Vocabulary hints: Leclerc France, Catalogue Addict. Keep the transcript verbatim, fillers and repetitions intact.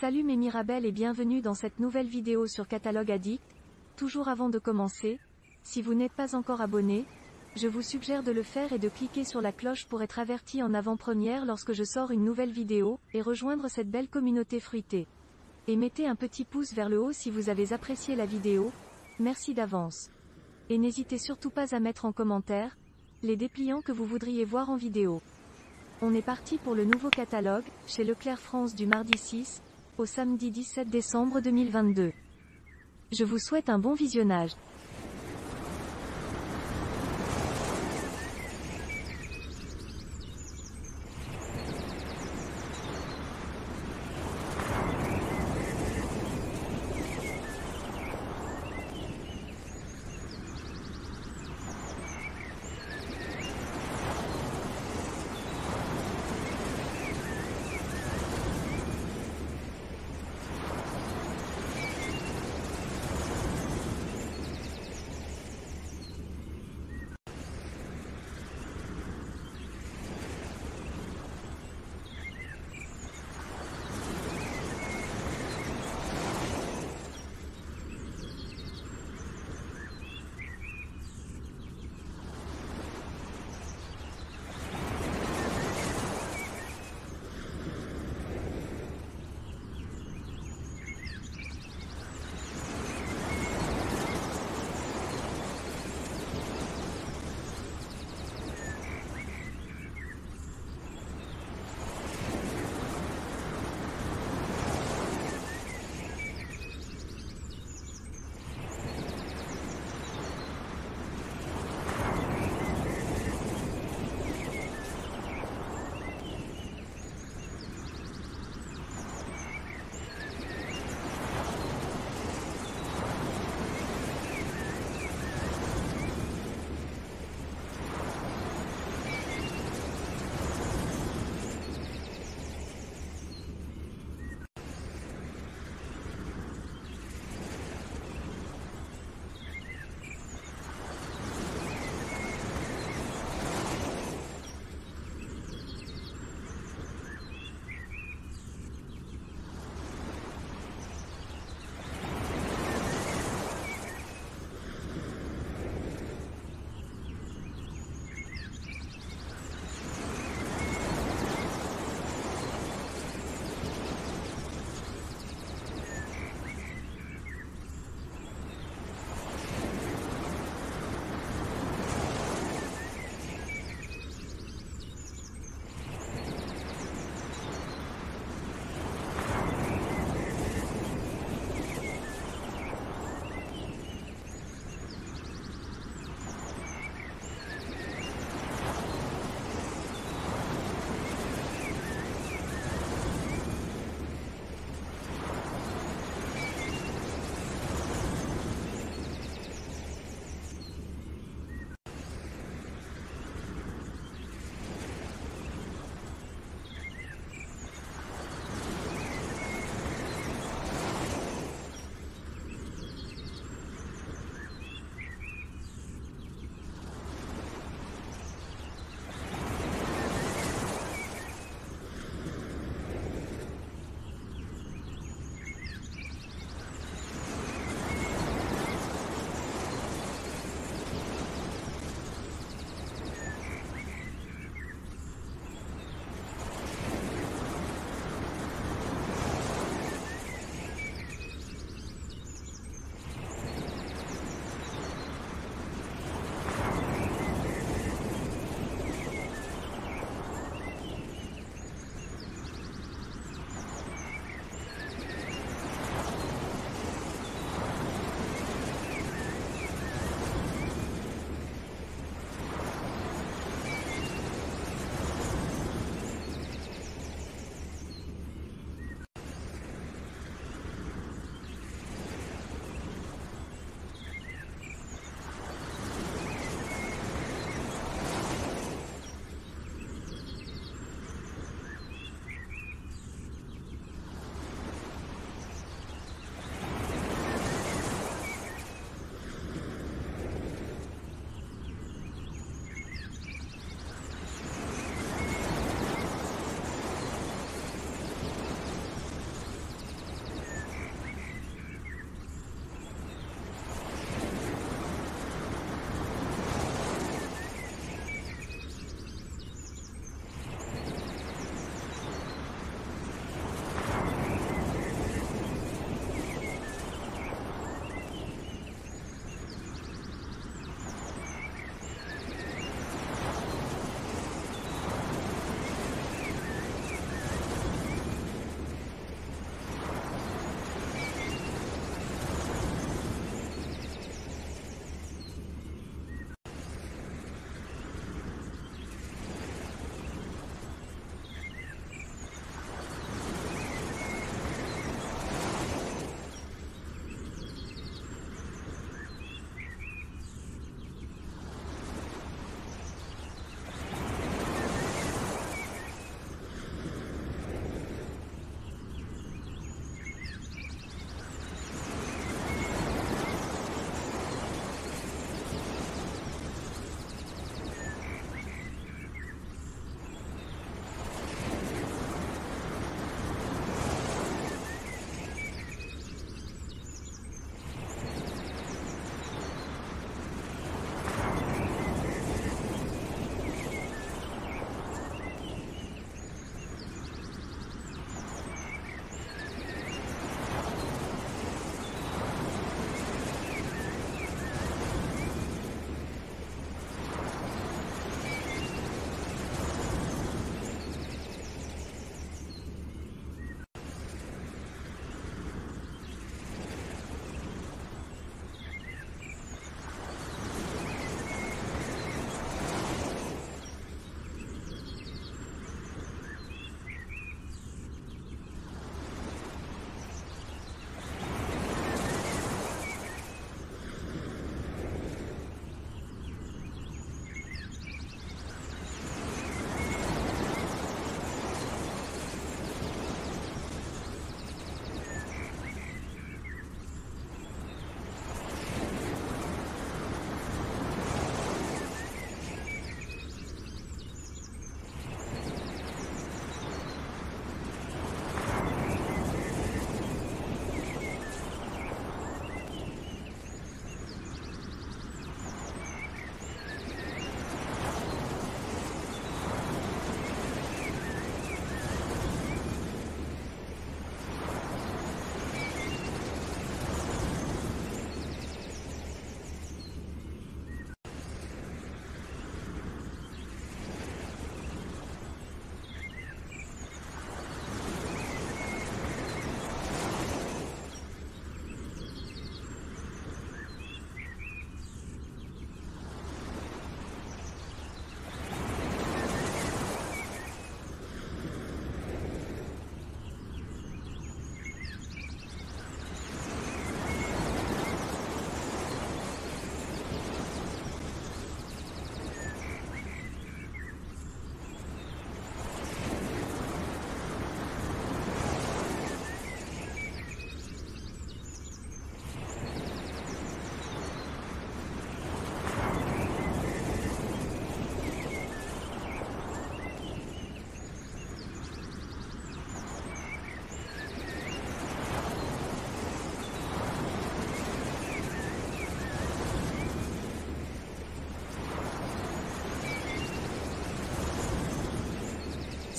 Salut mes Mirabelles et bienvenue dans cette nouvelle vidéo sur Catalogue Addict. Toujours avant de commencer, si vous n'êtes pas encore abonné, je vous suggère de le faire et de cliquer sur la cloche pour être averti en avant-première lorsque je sors une nouvelle vidéo, et rejoindre cette belle communauté fruitée. Et mettez un petit pouce vers le haut si vous avez apprécié la vidéo, merci d'avance. Et n'hésitez surtout pas à mettre en commentaire les dépliants que vous voudriez voir en vidéo. On est parti pour le nouveau catalogue, chez Leclerc France du mardi six, au samedi dix-sept décembre deux mille vingt-deux. Je vous souhaite un bon visionnage.